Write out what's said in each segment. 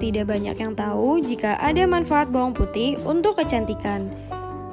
Tidak banyak yang tahu jika ada manfaat bawang putih untuk kecantikan.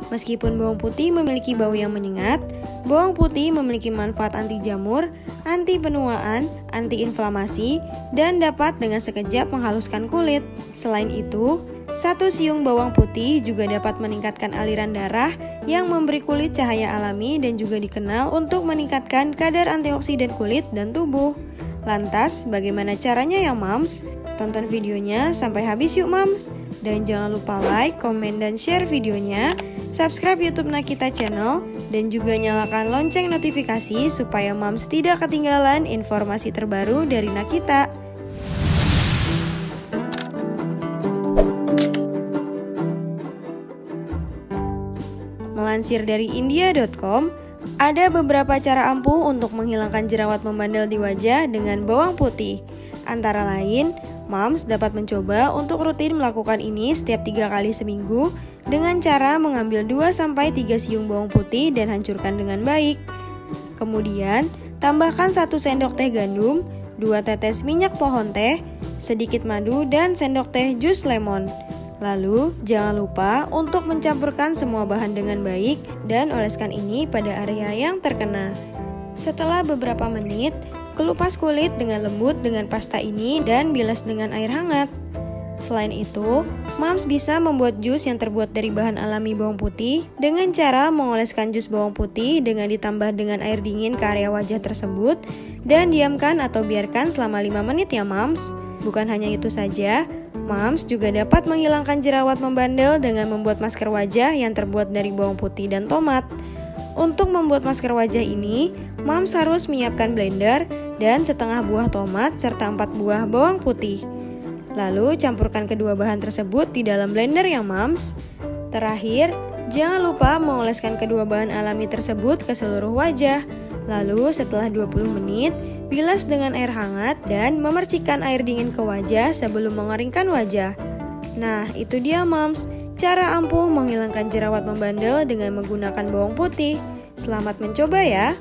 Meskipun bawang putih memiliki bau yang menyengat, bawang putih memiliki manfaat anti jamur, anti penuaan, anti inflamasi, dan dapat dengan sekejap menghaluskan kulit. Selain itu, satu siung bawang putih juga dapat meningkatkan aliran darah yang memberi kulit cahaya alami dan juga dikenal untuk meningkatkan kadar antioksidan kulit dan tubuh. Lantas, bagaimana caranya ya Moms? Tonton videonya sampai habis yuk Moms! Dan jangan lupa like, komen, dan share videonya, subscribe YouTube Nakita Channel, dan juga nyalakan lonceng notifikasi supaya Moms tidak ketinggalan informasi terbaru dari Nakita. Melansir dari india.com, ada beberapa cara ampuh untuk menghilangkan jerawat membandel di wajah dengan bawang putih. Antara lain, Moms dapat mencoba untuk rutin melakukan ini setiap 3 kali seminggu dengan cara mengambil 2-3 siung bawang putih dan hancurkan dengan baik. Kemudian, tambahkan 1 sendok teh gandum, 2 tetes minyak pohon teh, sedikit madu, dan sendok teh jus lemon. Lalu, jangan lupa untuk mencampurkan semua bahan dengan baik dan oleskan ini pada area yang terkena. Setelah beberapa menit, kelupas kulit dengan lembut dengan pasta ini dan bilas dengan air hangat. Selain itu, Moms bisa membuat jus yang terbuat dari bahan alami bawang putih dengan cara mengoleskan jus bawang putih dengan ditambah dengan air dingin ke area wajah tersebut dan diamkan atau biarkan selama 5 menit ya Moms. Bukan hanya itu saja, Moms juga dapat menghilangkan jerawat membandel dengan membuat masker wajah yang terbuat dari bawang putih dan tomat. Untuk membuat masker wajah ini, Moms harus menyiapkan blender dan setengah buah tomat serta 4 buah bawang putih. Lalu campurkan kedua bahan tersebut di dalam blender ya Moms. Terakhir, jangan lupa mengoleskan kedua bahan alami tersebut ke seluruh wajah. Lalu setelah 20 menit, bilas dengan air hangat dan memercikkan air dingin ke wajah sebelum mengeringkan wajah. Nah, itu dia Moms, cara ampuh menghilangkan jerawat membandel dengan menggunakan bawang putih. Selamat mencoba ya!